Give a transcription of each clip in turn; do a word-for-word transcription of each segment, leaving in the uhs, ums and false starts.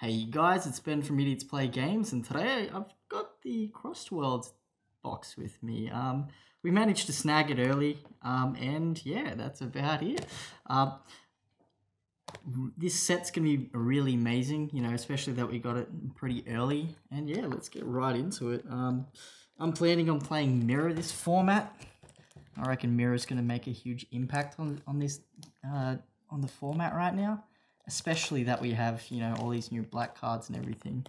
Hey guys, it's Ben from Idiots Play Games, and today I've got the Cross Worlds box with me. Um, we managed to snag it early, um, and yeah, that's about it. Uh, this set's going to be really amazing, you know, especially that we got it pretty early. And yeah, let's get right into it. Um, I'm planning on playing Mirror this format. I reckon Mirror's going to make a huge impact on, on this, uh, on the format right now. Especially that we have, you know, all these new black cards and everything.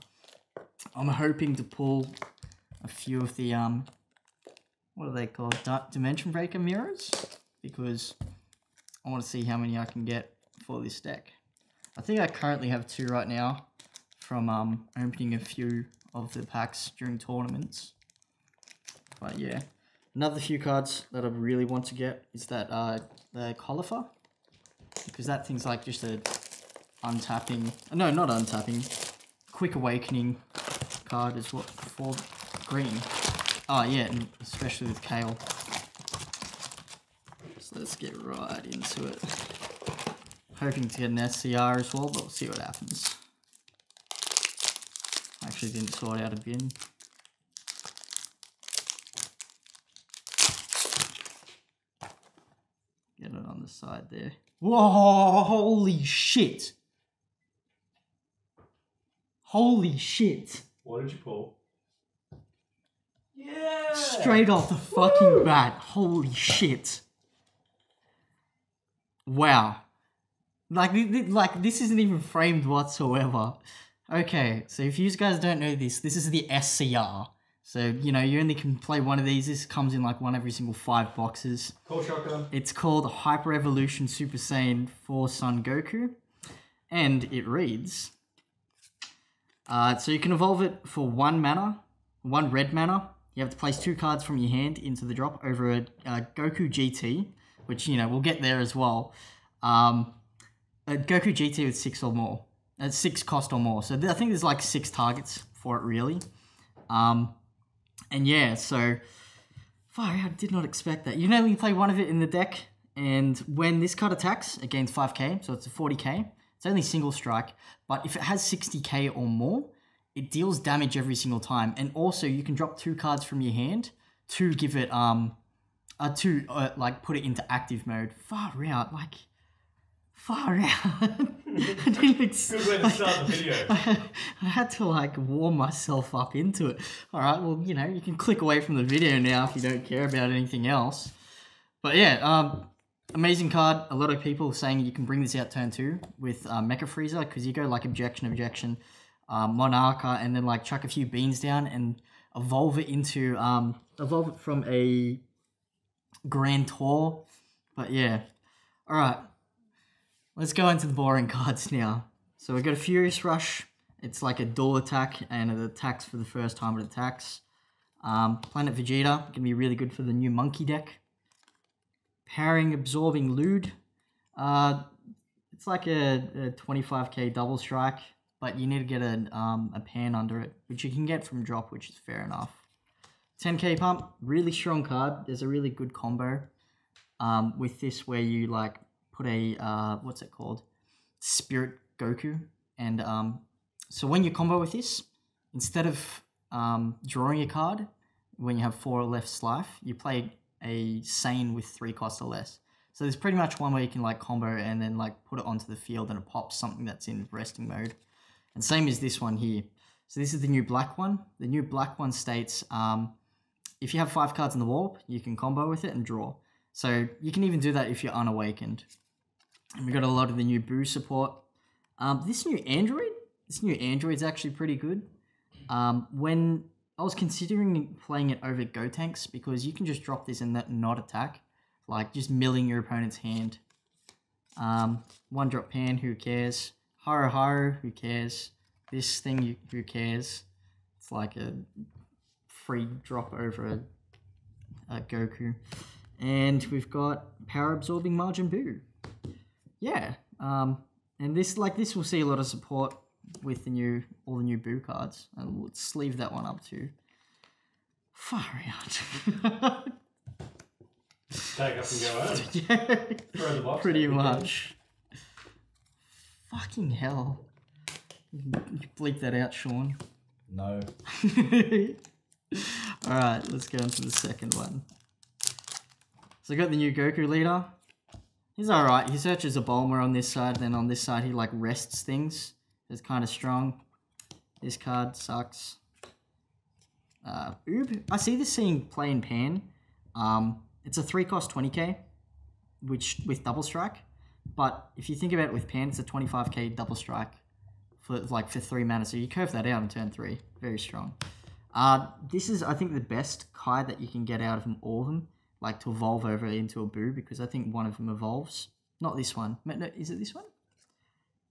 I'm hoping to pull a few of the, um, what are they called? Dimension Breaker Mirrors? Because I want to see how many I can get for this deck. I think I currently have two right now from um, opening a few of the packs during tournaments. But yeah, another few cards that I really want to get is that uh, the Colifer. Because that thing's like just a... untapping, no, not untapping, Quick Awakening card is what, for green. Oh yeah, and especially with Kale. So let's get right into it. Hoping to get an S C R as well, but we'll see what happens. I actually didn't sort out a bin. Get it on the side there. Whoa, holy shit! Holy shit. What did you pull? Yeah! Straight off the fucking Woo! bat. Holy shit. Wow. Like, like, this isn't even framed whatsoever. Okay, so if you guys don't know this, this is the S C R. So, you know, you only can play one of these. This comes in like one every single five boxes. Cool shotgun. It's called Hyper Evolution Super Saiyan four Son Goku. And it reads... Uh, so you can evolve it for one mana, one red mana. You have to place two cards from your hand into the drop over a uh, Goku G T, which, you know, we'll get there as well. Um, a Goku G T with six or more. That's six cost or more. So I think there's like six targets for it, really. Um, and yeah, so... Fire, I did not expect that. You can only play one of it in the deck, and when this card attacks, it gains five K, so it's a forty K. It's only single strike, but if it has sixty K or more, it deals damage every single time. And also, you can drop two cards from your hand to give it, um, uh, to, uh, like, put it into active mode. Far out, like, far out. I didn't expect... Good way to start the video. I, I had to, like, warm myself up into it. All right, well, you know, you can click away from the video now if you don't care about anything else. But yeah, um... amazing card. A lot of people saying you can bring this out turn two with uh, Mecha Freezer, because you go like Objection, Objection, uh, Monarcha, and then like chuck a few beans down and evolve it into, um, evolve it from a Grand Tor. But yeah. Alright. Let's go into the boring cards now. So we've got a Furious Rush. It's like a dual attack, and it attacks for the first time it attacks. Um, Planet Vegeta, going to be really good for the new Monkey deck. Powering Absorbing Lude. Uh, it's like a, a twenty-five K double strike, but you need to get a, um, a pan under it, which you can get from drop, which is fair enough. ten K Pump, really strong card. There's a really good combo um, with this where you like put a, uh, what's it called? Spirit Goku. And um, so when you combo with this, instead of um, drawing a card, when you have four or less life, you play a Saiyan with three cost or less. So there's pretty much one way you can like combo and then like put it onto the field and it pops something that's in resting mode. And same as this one here. So this is the new black one. The new black one states, um, if you have five cards in the warp, you can combo with it and draw. So you can even do that if you're unawakened. And we got a lot of the new Boo support. Um, this new Android, this new Android's actually pretty good. Um, when... I was considering playing it over Gotenks because you can just drop this and that not attack, like just milling your opponent's hand. Um, one drop pan, who cares? Haro Haro, who cares? This thing, you, who cares? It's like a free drop over a, a Goku. And we've got Power Absorbing Majin Buu. Yeah, um, and this like this will see a lot of support with the new, all the new Boo cards. And let's sleeve that one up too. Far out. Tag up and go out. Yeah. Throw the box. Pretty much. Fucking hell. You can bleep that out, Sean. No. Alright, let's go into the second one. So I got the new Goku leader. He's alright. He searches a Bulma on this side, then on this side he like rests things. It's kind of strong. This card sucks. Uh, Oob. I see this thing play in Pan. Um, it's a three cost twenty K, which with double strike. But if you think about it with Pan, it's a twenty-five K double strike for like for three mana. So you curve that out in turn three. Very strong. Uh, this is, I think, the best Kai that you can get out of them, all of them, like to evolve over into a Boo, because I think one of them evolves. Not this one. No, is it this one?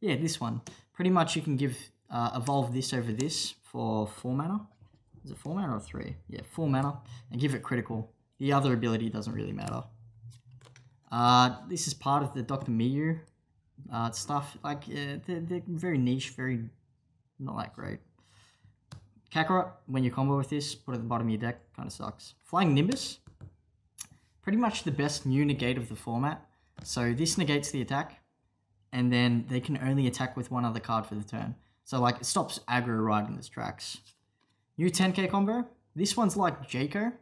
Yeah, this one. Pretty much you can give uh, evolve this over this for four mana. Is it four mana or three? Yeah, four mana, and give it critical. The other ability doesn't really matter. Uh, this is part of the Doctor Miyu uh, stuff. Like, uh, they're, they're very niche, very not that great. Kakarot, when you combo with this, put it at the bottom of your deck, kind of sucks. Flying Nimbus, pretty much the best new negate of the format. So this negates the attack, and then they can only attack with one other card for the turn. So like, it stops aggro right in its tracks. New ten K combo, this one's like Jaco.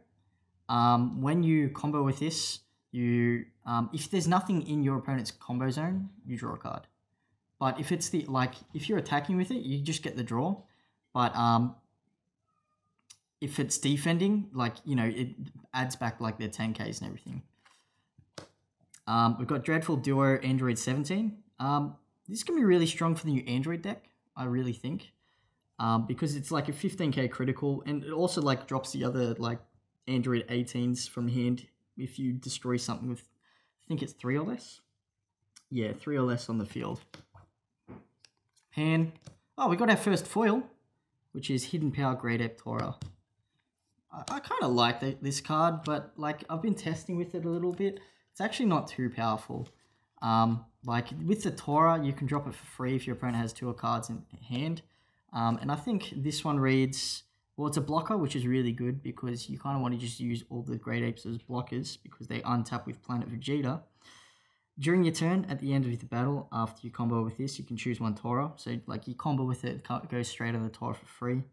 Um, when you combo with this, you um, if there's nothing in your opponent's combo zone, you draw a card. But if it's the, like, if you're attacking with it, you just get the draw. But um. If it's defending, like, you know, it adds back like their ten Ks and everything. Um, we've got Dreadful Duo, Android seventeen. Um, this can be really strong for the new Android deck, I really think. Um, because it's like a fifteen K critical, and it also like drops the other like Android eighteens from hand if you destroy something with, I think it's three or less. Yeah, three or less on the field. Pan. Oh, we got our first foil, which is Hidden Power, Great Ape Tora. I kind of like the, this card, but like I've been testing with it a little bit. It's actually not too powerful. Um, like with the Tora, you can drop it for free if your opponent has two cards in hand. Um, and I think this one reads, well, it's a blocker, which is really good because you kind of want to just use all the Great Apes as blockers because they untap with Planet Vegeta. During your turn, at the end of the battle, after you combo with this, you can choose one Tora. So like you combo with it, it goes straight on the Tora for free.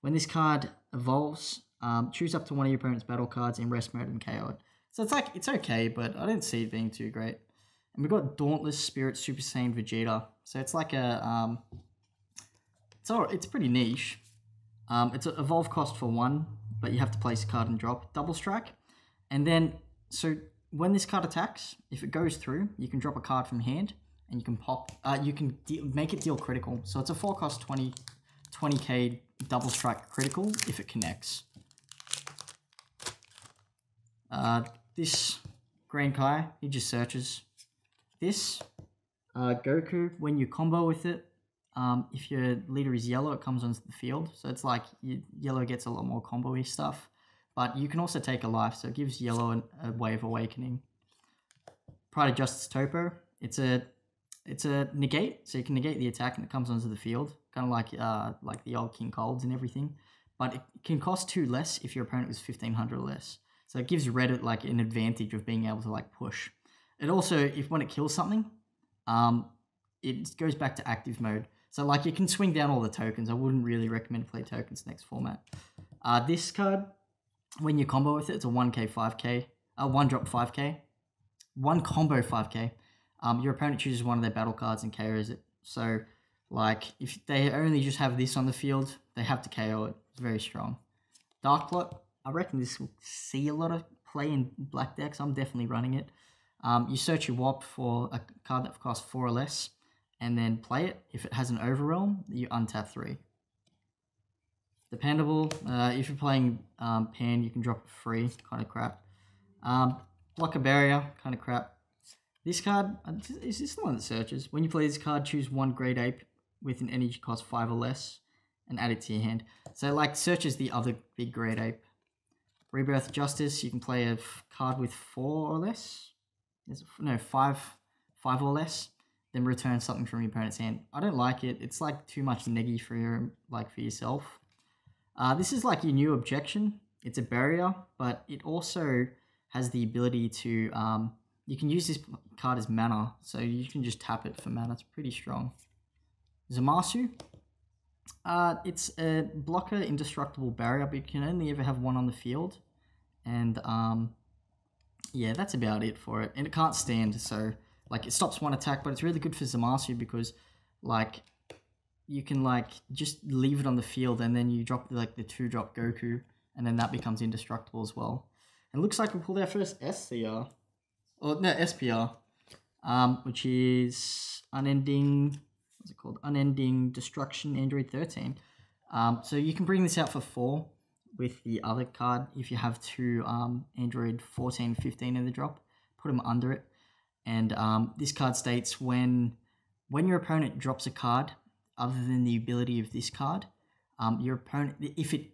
When this card evolves, Um, choose up to one of your opponent's battle cards in rest mode and K O it. So it's like, it's okay, but I don't see it being too great. And we've got Dauntless Spirit Super Saiyan Vegeta. So it's like a, um, it's, all, it's pretty niche. Um, it's an evolve cost for one, but you have to place a card and drop. Double strike. And then, so when this card attacks, if it goes through, you can drop a card from hand and you can pop, uh, you can deal, make it deal critical. So it's a four cost twenty, twenty K double strike critical if it connects. Uh, this Grand Kai, he just searches. This uh, Goku, when you combo with it, um, if your leader is yellow, it comes onto the field. So it's like you, yellow gets a lot more combo-y stuff. But you can also take a life, so it gives yellow an, a way of awakening. Pride of Justice Topo, it's a it's a negate, so you can negate the attack and it comes onto the field. Kind of like uh, like the old King Colds and everything. But it can cost two less if your opponent was fifteen hundred or less. So it gives red like an advantage of being able to like push. It also, if when it kills something, um, it goes back to active mode. So like you can swing down all the tokens. I wouldn't really recommend to play tokens next format. Uh, this card, when you combo with it, it's a one K, five K, uh, one drop five K, one combo five K. Um, your opponent chooses one of their battle cards and K Os it. So like if they only just have this on the field, they have to K O it. It's very strong. Dark Plot. I reckon this will see a lot of play in black decks. I'm definitely running it. Um, you search your W A P for a card that costs four or less, and then play it. If it has an overwhelm, you untap three. Dependable. Uh, if you're playing um, Pan, you can drop it free. Kind of crap. Um, block a barrier. Kind of crap. This card, is this the one that searches? When you play this card, choose one Great Ape with an energy cost five or less, and add it to your hand. So like searches the other big Great Ape. Rebirth of Justice, you can play a card with four or less. No, five, five or less. Then return something from your opponent's hand. I don't like it. It's like too much neggy for your, like for yourself. Uh, this is like your new objection. It's a barrier, but it also has the ability to. Um, you can use this card as mana, so you can just tap it for mana. It's pretty strong. Zamasu, Uh, it's a blocker, indestructible barrier, but you can only ever have one on the field. And um, yeah, that's about it for it. And it can't stand, so like it stops one attack, but it's really good for Zamasu because like you can like just leave it on the field and then you drop like the two drop Goku and then that becomes indestructible as well. And it looks like we pulled our first S C R. Or no, S P R. Um, which is Unending, what's it called? Unending Destruction Android thirteen. Um, so you can bring this out for four with the other card if you have two um, Android fourteen, fifteen in the drop. Put them under it. And um, this card states when when your opponent drops a card other than the ability of this card, um, your opponent, if it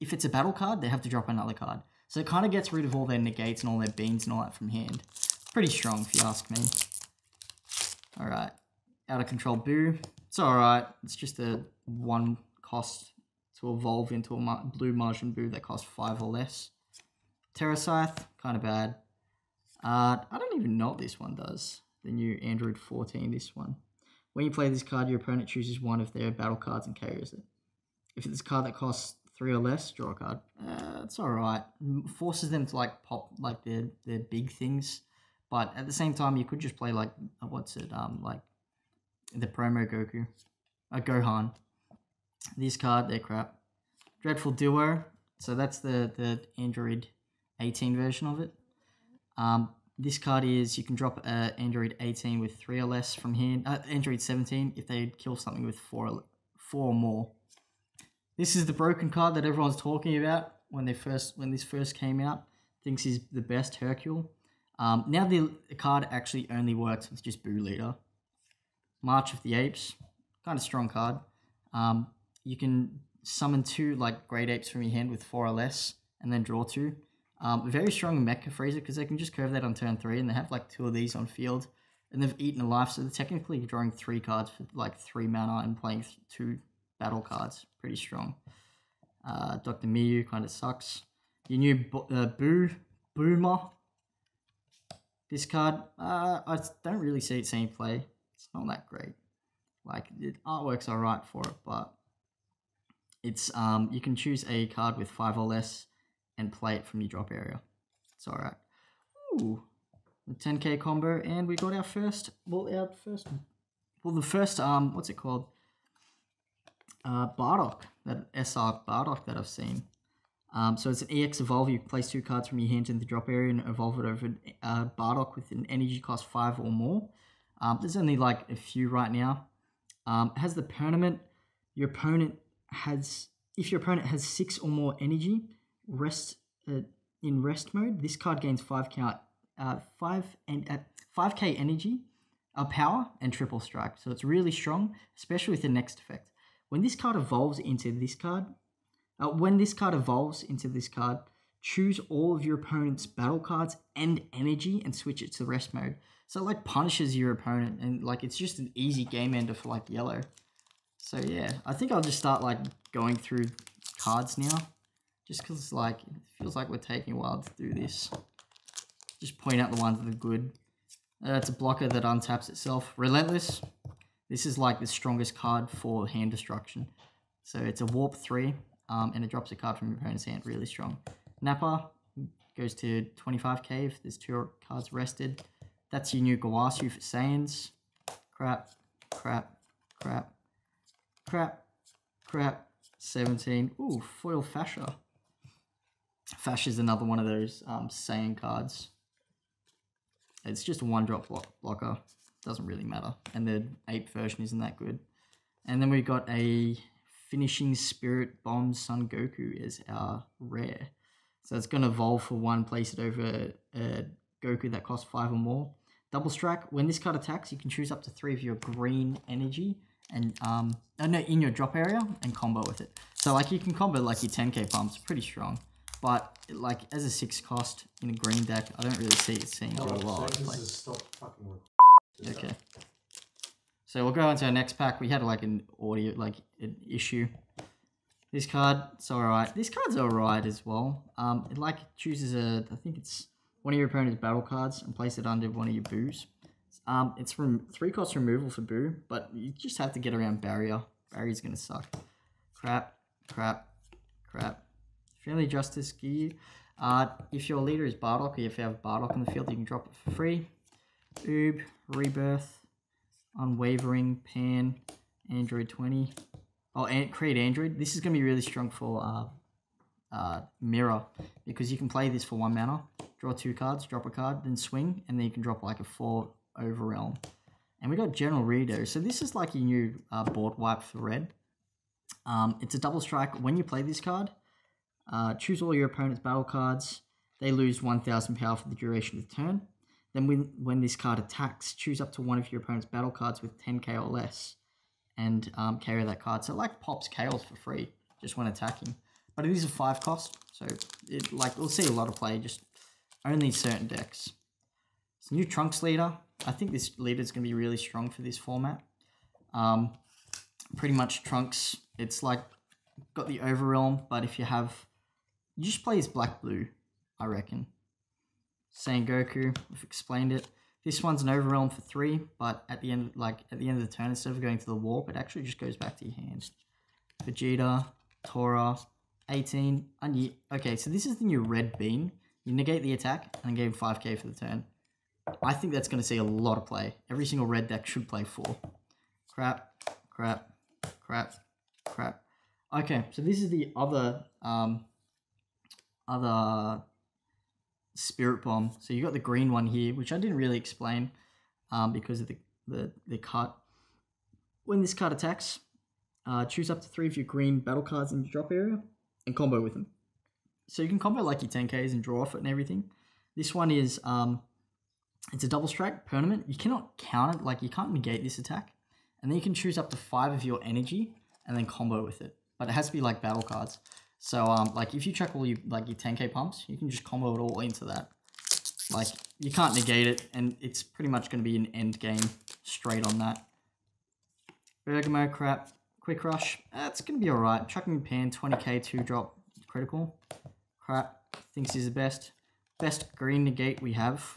if it's a battle card, they have to drop another card. So it kind of gets rid of all their negates and all their beans and all that from hand. Pretty strong, if you ask me. All right, Out of Control Boo. It's all right. It's just a one cost to evolve into a ma blue Majin Buu that costs five or less. Terra Scythe, kind of bad. Uh, I don't even know what this one does. The new Android fourteen, this one. When you play this card, your opponent chooses one of their battle cards and carries it. If it's a card that costs three or less, draw a card. Uh, it's all right. Forces them to like pop like their their big things. But at the same time, you could just play like, what's it, um, like the promo Goku, uh, Gohan. This card, they're crap. Dreadful Duo, so that's the, the Android eighteen version of it. Um, this card is, you can drop uh, Android eighteen with three or less from here, uh, Android seventeen if they kill something with four, four or more. This is the broken card that everyone's talking about when they first, when this first came out, thinks is the best Hercule. Um, now the card actually only works with just Boo Leader. March of the Apes, kind of strong card. Um, you can summon two like Great Apes from your hand with four or less, and then draw two. Um, very strong Mecha Freezer because they can just curve that on turn three, and they have like two of these on field, and they've eaten a life, so they're technically drawing three cards for like three mana and playing two battle cards. Pretty strong. Uh, Doctor Miyu kind of sucks. Your new uh, Boo Boomer. This card, uh, I don't really see it seeing play. It's not that great. Like, the artwork's alright for it, but it's um you can choose a card with five or less and play it from your drop area. It's alright. Ooh, the ten K combo, and we got our first, well, our first, well, the first um, what's it called? Uh, Bardock, that S R Bardock that I've seen. Um, so it's an E X Evolve, you place two cards from your hand in the drop area and evolve it over uh, Bardock with an energy cost five or more. Um, there's only like a few right now. Um, it has the permanent, your opponent has, if your opponent has six or more energy, rest uh, in rest mode, this card gains five count, uh, five and at uh, five K energy, uh, power, and triple strike. So it's really strong, especially with the next effect. When this card evolves into this card, Uh, when this card evolves into this card, choose all of your opponent's battle cards and energy and switch it to rest mode. So it like punishes your opponent and like it's just an easy game ender for like yellow. So yeah, I think I'll just start like going through cards now. Just because like it feels like we're taking a while to do this. Just point out the ones that are good. Uh, it's a blocker that untaps itself. Relentless. This is like the strongest card for hand destruction. So it's a warp three. Um, and it drops a card from your opponent's hand, really strong. Nappa goes to twenty-five K if there's two cards rested. That's your new Gowasu for Saiyans. Crap, crap, crap, crap, crap, seventeen. Ooh, foil Fascia. Fascia's another one of those um, Saiyan cards. It's just a one-drop block blocker. Doesn't really matter. And the ape version isn't that good. And then we got a Finishing Spirit Bomb Son Goku is our rare. So it's going to evolve for one, place it over uh, Goku that costs five or more. Double Strike, when this card attacks, you can choose up to three of your green energy and um, oh no, in your drop area and combo with it. So like you can combo like your ten K pumps, pretty strong. But like as a six cost in a green deck, I don't really see it seeing oh, a lot. So stop fucking with okay. Stuff. So we'll go into our next pack. We had like an audio, like an issue. This card, it's alright. This card's alright as well. Um, it like chooses a, I think it's one of your opponent's battle cards and place it under one of your boos. Um, it's from three cost removal for boo, but you just have to get around barrier Barry's gonna suck. Crap, crap, crap. Friendly Justice Gi. Uh, if your leader is Bardock, or if you have Bardock in the field, you can drop it for free. Oob, Rebirth, Unwavering, Pan, Android twenty. Oh, and Create Android. This is going to be really strong for uh, uh, Mirror, because you can play this for one mana, draw two cards, drop a card, then swing, and then you can drop like a four Overrealm. And we got General Redo. So this is like a new uh, board wipe for red. Um, it's a double strike. When you play this card, uh, choose all your opponent's battle cards. They lose one thousand power for the duration of the turn. Then when, when this card attacks, choose up to one of your opponent's battle cards with ten K or less and um, carry that card. So it like pops Kales for free, just when attacking. But it is a five cost, so it like we'll see a lot of play, just only certain decks. So new Trunks leader. I think this leader is going to be really strong for this format. Um, pretty much Trunks, it's like got the Overrealm, but if you have, you just play as black-blue, I reckon. Son Goku, we've explained it. This one's an Overrealm for three, but at the end, like at the end of the turn, instead of going to the warp, it actually just goes back to your hand. Vegeta, Tora, eighteen. And okay, so this is the new red bean. You negate the attack and gain five K for the turn. I think that's going to see a lot of play. Every single red deck should play four. Crap, crap, crap, crap. Okay, so this is the other um, other Spirit Bomb. So you got the green one here, which I didn't really explain um, because of the, the, the cut. When this card attacks, uh, choose up to three of your green battle cards in your drop area and combo with them. So you can combo like your ten Ks and draw off it and everything. This one is... Um, It's a double strike, permanent. You cannot count it, like you can't negate this attack. And then you can choose up to five of your energy and then combo with it. But it has to be like battle cards. So um, like if you check all your, like your ten K pumps, you can just combo it all into that. Like you can't negate it, and it's pretty much going to be an end game straight on that. Bergamo, crap, Quick Rush. That's going to be all right. Chucking Pan, twenty K, two drop, critical. Crap, thinks he's the best. Best green negate we have.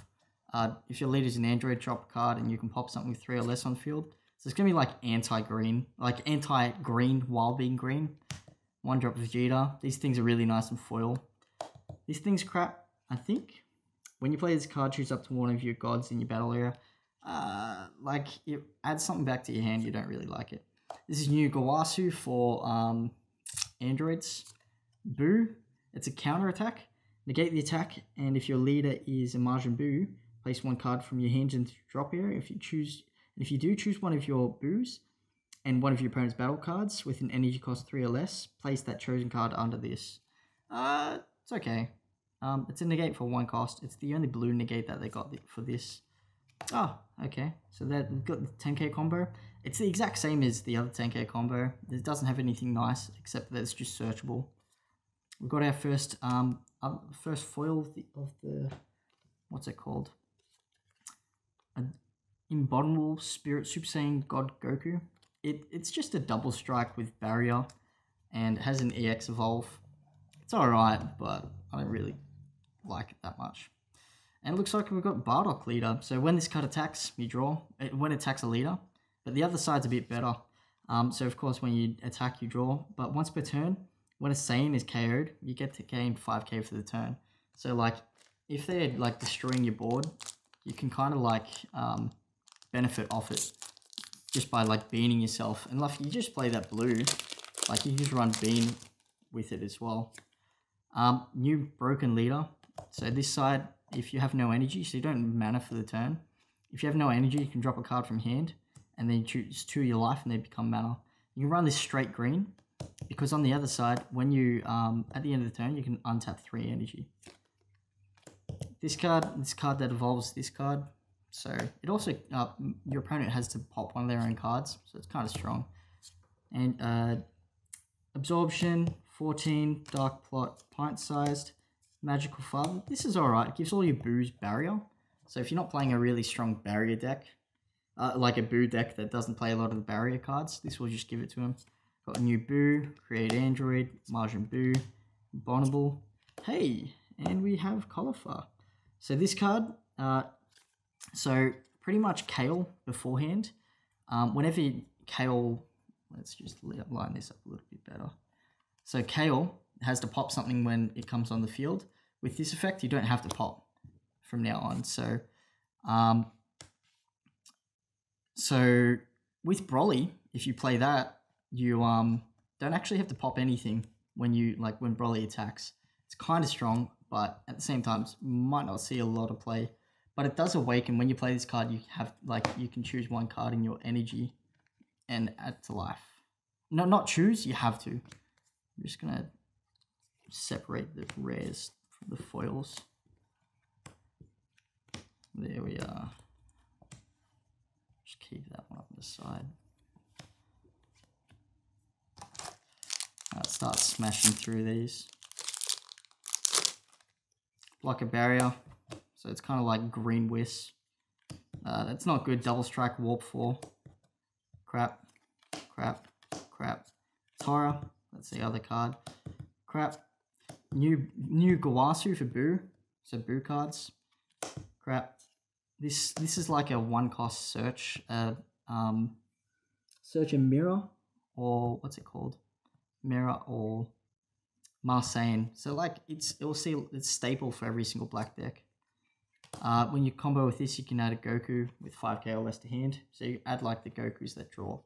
Uh, if your leader's an Android, drop a card and you can pop something with three or less on field. So it's going to be like anti-green, like anti-green while being green. One drop Vegeta. These things are really nice and foil. These things crap, I think. When you play this card, choose up to one of your gods in your battle area. Uh, like, it adds something back to your hand, you don't really like it. This is new Gowasu for um, Androids. Boo, it's a counter attack. Negate the attack, and if your leader is a Majin Buu, place one card from your hand into your drop area. If you choose, if you do choose one of your boos and one of your opponent's battle cards with an energy cost three or less, place that chosen card under this. Uh, it's okay. Um, it's a negate for one cost. It's the only blue negate that they got for this. Oh, okay. So they've got the ten K combo. It's the exact same as the other ten K combo. It doesn't have anything nice except that it's just searchable. We've got our first um uh, first foil of the, of the what's it called? An Immortal Spirit Super Saiyan God Goku. It, it's just a double strike with barrier, and it has an E X evolve. It's alright, but I don't really like it that much. And it looks like we've got Bardock leader. So when this card attacks, you draw. It, when it attacks a leader, but the other side's a bit better. Um, so of course when you attack, you draw. But once per turn, when a Saiyan is K O'd, you get to gain five K for the turn. So like, if they're like destroying your board, you can kind of like um, benefit off it just by like beaning yourself. And like you just play that blue, like you can just run bean with it as well. Um, new broken leader. So this side, if you have no energy, so you don't mana for the turn. If you have no energy, you can drop a card from hand and then choose two of your life and they become mana. You can run this straight green because on the other side, when you, um, at the end of the turn, you can untap three energy. This card, this card that evolves this card, so it also, uh, your opponent has to pop one of their own cards, so it's kind of strong. And uh, Absorption, fourteen, Dark Plot, Pint-Sized, Magical Father. This is alright, it gives all your boos barrier, so if you're not playing a really strong barrier deck, uh, like a boo deck that doesn't play a lot of the barrier cards, this will just give it to him. Got a new Boo, Create Android, Majin Buu, Bonnable. Hey, and we have Cauliflower. So this card, uh, so pretty much Kale beforehand, um, whenever Kale Let's just line this up a little bit better. So Kale has to pop something when it comes on the field. With this effect, you don't have to pop from now on. So, um, so with Broly, if you play that, you um, don't actually have to pop anything when you like when Broly attacks. It's kind of strong, but at the same time, you might not see a lot of play. But it does awaken. When you play this card, you have like you can choose one card in your energy and add to life. No, not choose. You have to. I'm just gonna separate the rares from the foils. There we are. Just keep that one up on the side. I'll start smashing through these. Block a barrier. So it's kind of like Green Whis. Uh, that's not good. Double Strike, Warp four. Crap. Crap. Crap. Tora. That's the other card. Crap. New new Gowasu for Boo. So Boo cards. Crap. This this is like a one-cost search. Uh, um, search and Mirror. Or what's it called? Mirror or Marseille. So like it's it'll see it's staple for every single black deck. Uh, when you combo with this, you can add a Goku with five K or less to hand. So you add like the Gokus that draw.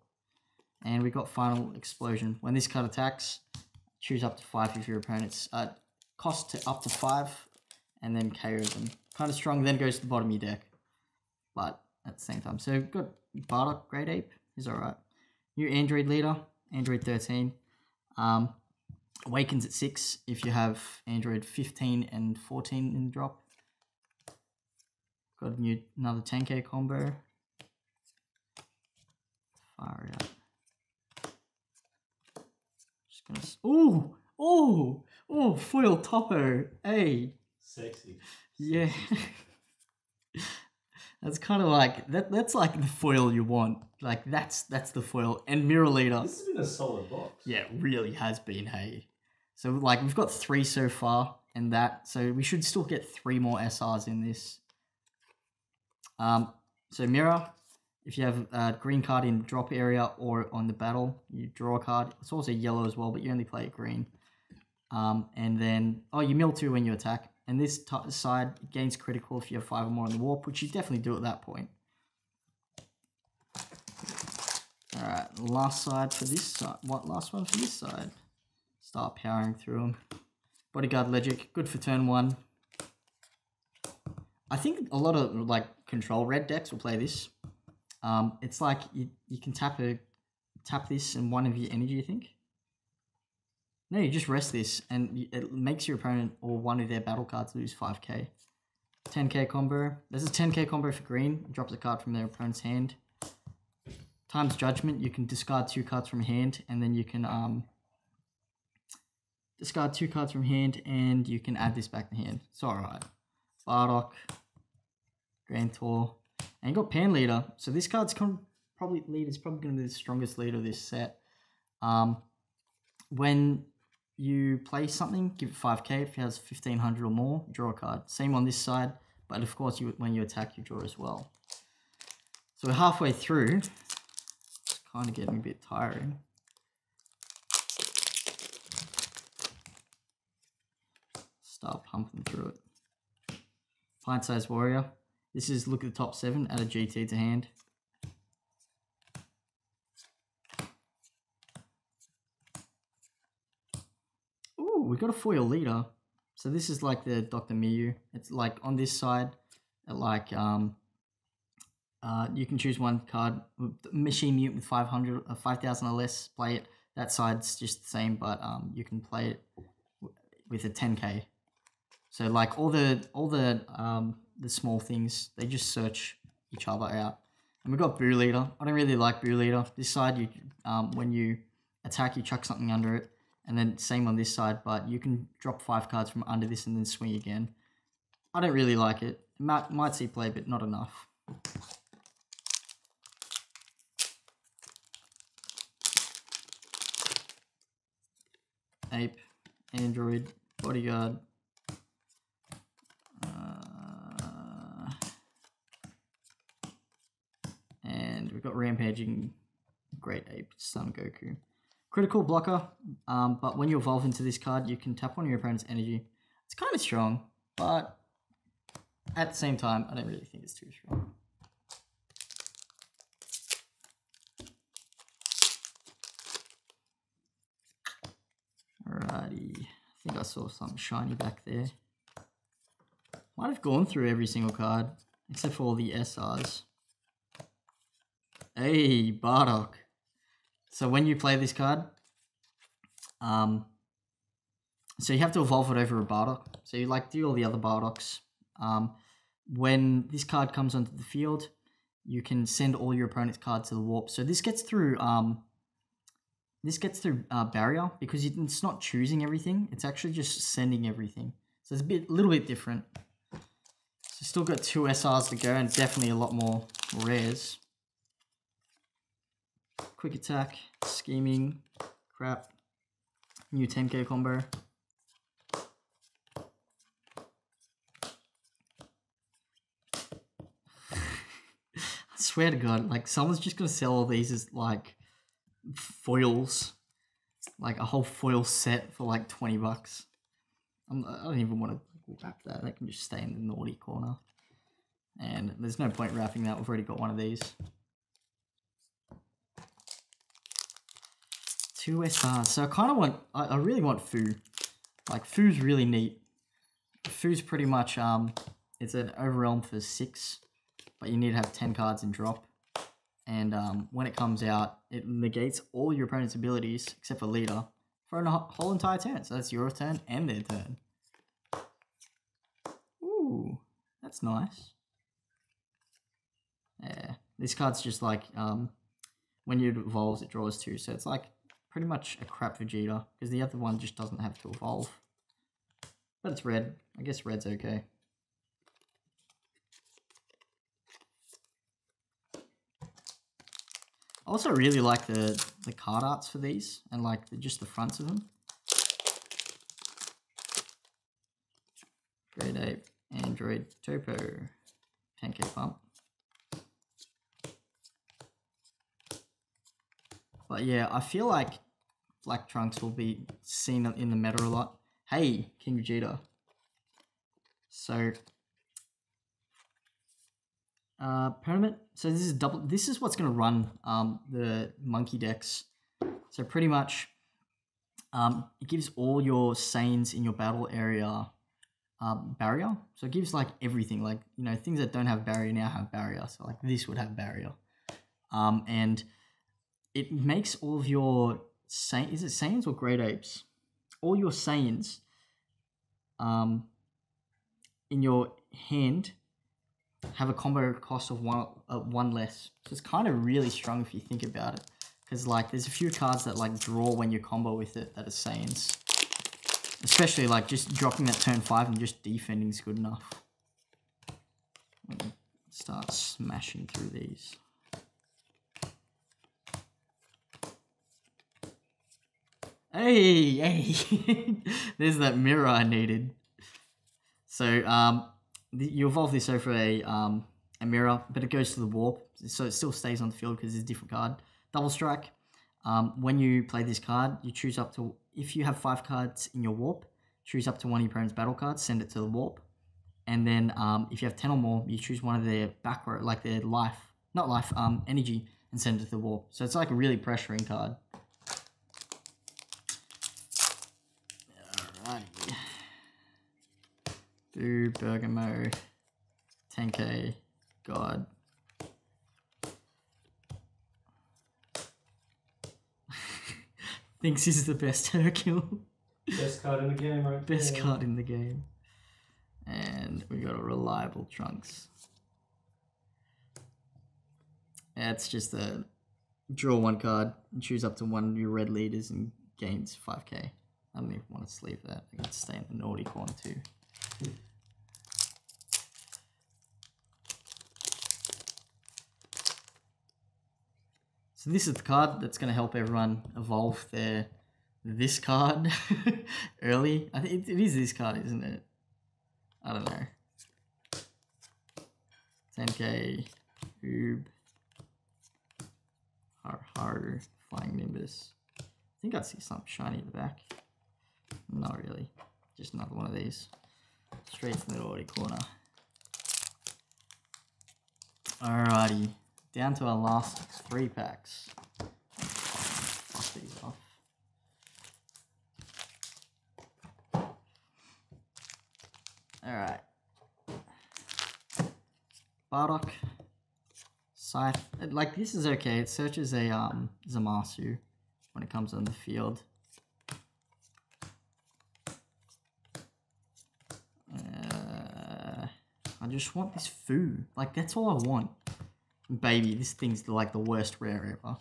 And we got Final Explosion. When this card attacks, choose up to five of your opponents. Uh, cost to up to five, and then K O them. Kind of strong, then goes to the bottom of your deck. But at the same time. So we've got Bardock, Great Ape. He's alright. New Android Leader, Android thirteen. Um, awakens at six if you have Android fifteen and fourteen in the drop. Got a new, another ten K combo. Fire out. Just gonna. Ooh! Ooh! Ooh! Foil Topo! Hey! Sexy. Yeah. That's kind of like. that. That's like the foil you want. Like, that's that's the foil. And Mirror Leader. This has been a solid box. Yeah, it really has been, hey. So, like, we've got three so far and that. So, we should still get three more S Rs in this. Um, so Mirror, if you have a green card in drop area or on the battle, you draw a card. It's also yellow as well, but you only play it green. Um, and then, oh, you mill two when you attack. And this side gains critical if you have five or more on the warp, which you definitely do at that point. Alright, last side for this side. What, last one for this side? Start powering through them. Bodyguard Legic, good for turn one. I think a lot of, like, control red decks will play this. Um, it's like you, you can tap a tap this and one of your energy, I think. No, you just rest this, and it makes your opponent or one of their battle cards lose five K. ten K combo. There's a ten K combo for green. It drops a card from their opponent's hand. Times Judgment, you can discard two cards from hand, and then you can um, discard two cards from hand, and you can add this back to hand. It's alright. Bardock, Grand Tour, and you got Pan Leader. So this card's probably leader's probably going to be the strongest leader of this set. Um, when you play something, give it five K. If it has fifteen hundred or more, draw a card. Same on this side, but of course, you when you attack, you draw as well. So we're halfway through. It's kind of getting a bit tiring. Start pumping through it. Pint-sized Warrior. This is look at the top seven, add a G T to hand. Ooh, we got a foil leader. So this is like the Doctor Miyu. It's like on this side, like um, uh, you can choose one card. Machine Mute with five hundred, uh, five thousand or less, play it. That side's just the same, but um, you can play it with a ten K. So like all the all the um, the small things, they just search each other out. And we've got Boo Leader. I don't really like Boo Leader. This side, you um, when you attack, you chuck something under it. And then same on this side, but you can drop five cards from under this and then swing again. I don't really like it. Might, might see play, but not enough. Ape, Android, Bodyguard. Got Rampaging Great Ape Son Goku. Critical blocker, um, but when you evolve into this card, you can tap on your opponent's energy. It's kind of strong, but at the same time, I don't really think it's too strong. Alrighty, I think I saw something shiny back there. Might have gone through every single card, except for all the S Rs. Hey, Bardock. So when you play this card, um, so you have to evolve it over a Bardock. So you like do all the other Bardocks. Um, when this card comes onto the field, you can send all your opponent's cards to the warp. So this gets through, um, this gets through uh, barrier, because it's not choosing everything. It's actually just sending everything. So it's a bit, little bit different. So still got two S Rs to go, and definitely a lot more rares. Quick attack, scheming, crap, new ten K combo. I swear to God, like someone's just gonna sell all these as like foils, like a whole foil set for like twenty bucks. I'm, I don't even want to wrap that. That can just stay in the naughty corner. And there's no point wrapping that. We've already got one of these. Two S Rs. So I kind of want, I, I really want Fu. Like Fu's really neat. Fu's pretty much, um, it's an overrealm for six, but you need to have ten cards in drop. And um, when it comes out, it negates all your opponent's abilities except for leader for a whole entire turn. So that's your turn and their turn. Ooh, that's nice. Yeah, this card's just like, um, when it evolves, it draws two. So it's like pretty much a crap Vegeta, because the other one just doesn't have to evolve. But it's red. I guess red's okay. I also really like the, the card arts for these, and like the, just the fronts of them. Great Ape, Android, Topo, ten K pump. But yeah, I feel like Black Trunks will be seen in the meta a lot. Hey, King Vegeta. So, Uh, permanent. So this is double. This is what's going to run um, the monkey decks. So pretty much, um, it gives all your Saiyans in your battle area um, barrier. So it gives like everything, like you know, things that don't have barrier now have barrier. So like this would have barrier, um, and it makes all of your Saiyans. Is it Saiyans or Great Apes? All your Saiyans, um, in your hand, have a combo cost of one uh, one less. So it's kind of really strong if you think about it, because like there's a few cards that like draw when you combo with it that are Saiyans, especially like just dropping that turn five and just defending is good enough. I'm gonna start smashing through these. Hey, hey, there's that mirror I needed. So um. You evolve this over a, um, a mirror, but it goes to the warp, so it still stays on the field because it's a different card. Double strike. Um, when you play this card, you choose up to, if you have five cards in your warp, choose up to one of your opponent's battle cards, send it to the warp. And then um, if you have ten or more, you choose one of their back row, like their life, not life, um, energy, and send it to the warp. So it's like a really pressuring card. Alrighty. Do Bergamo, ten K, God. Thinks he's the best Hercule. Best card in the game, right? Best there. Card in the game. And we got a reliable Trunks. That's just a draw one card and choose up to one of your red leaders and gains five K. I don't even want to sleeve that. I can stay in the naughty corner too. So this is the card that's going to help everyone evolve their this card early. I think it is this card, isn't it? I don't know. ten K, oob, our Flying Nimbus. I think I see something shiny in the back. Not really. Just another one of these. Straight from the naughty corner. Alrighty. Down to our last three packs. Pop these off. Alright. Bardock. Scythe. Like, this is okay. It searches a um, Zamasu when it comes on the field. Uh, I just want this food. Like, that's all I want. Baby, this thing's like the worst rare ever.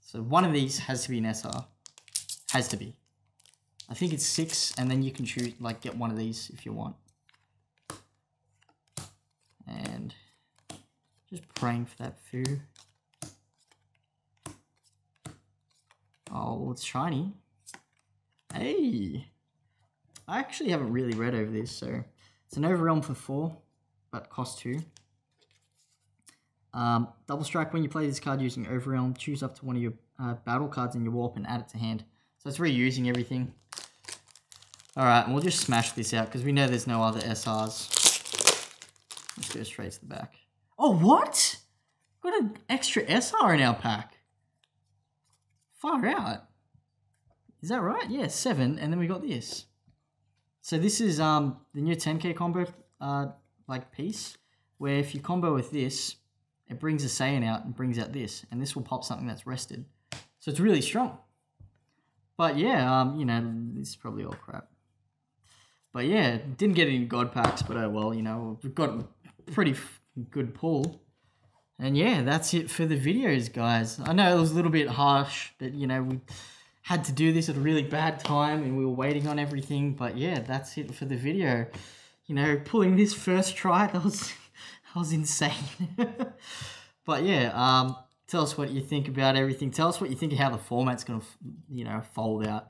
So one of these has to be an S R. Has to be. I think it's six, and then you can choose, like, get one of these if you want. And just praying for that food. Oh, well, it's shiny. Hey! I actually haven't really read over this, so it's an overrealm for four, but cost two. Um, double strike, when you play this card using overrealm, choose up to one of your uh, battle cards in your warp and add it to hand. So it's reusing everything. Alright, and we'll just smash this out because we know there's no other S Rs. Let's go straight to the back. Oh, what? Got an extra S R in our pack. Far out. Is that right? Yeah, seven, and then we got this. So this is um the new ten K combo uh like piece, where if you combo with this, it brings a Saiyan out and brings out this, and this will pop something that's rested. So it's really strong. But yeah, um, you know, this is probably all crap. But yeah, didn't get any God packs, but oh well, you know, we've got a pretty f good pull. And yeah, that's it for the videos, guys. I know it was a little bit harsh, but you know, we had to do this at a really bad time and we were waiting on everything. But yeah, that's it for the video. You know, pulling this first try, that was, that was insane. But yeah, um... tell us what you think about everything. Tell us what you think of how the format's going to, you know, fold out.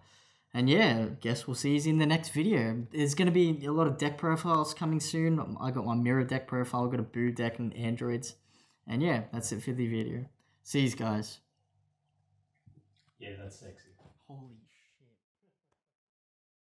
And yeah, I guess we'll see you in the next video. There's going to be a lot of deck profiles coming soon. I got my mirror deck profile, I got a Boo deck and androids. And yeah, that's it for the video. See you guys. Yeah, that's sexy. Holy